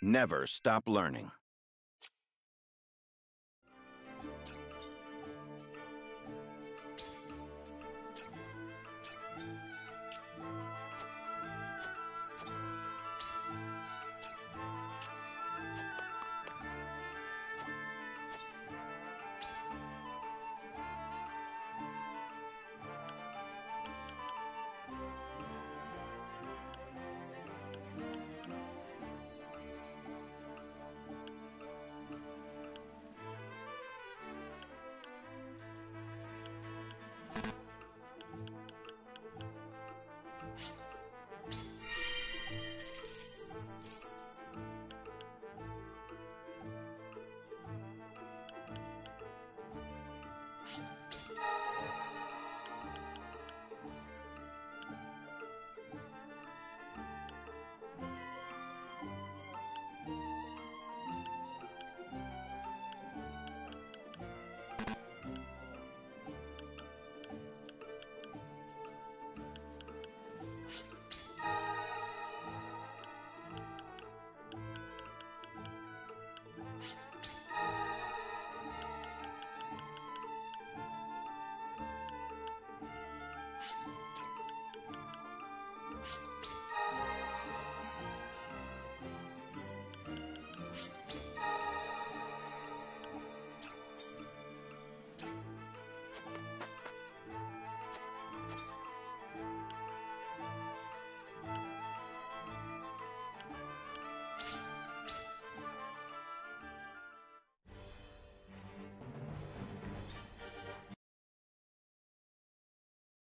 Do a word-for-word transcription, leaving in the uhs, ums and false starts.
Never stop learning.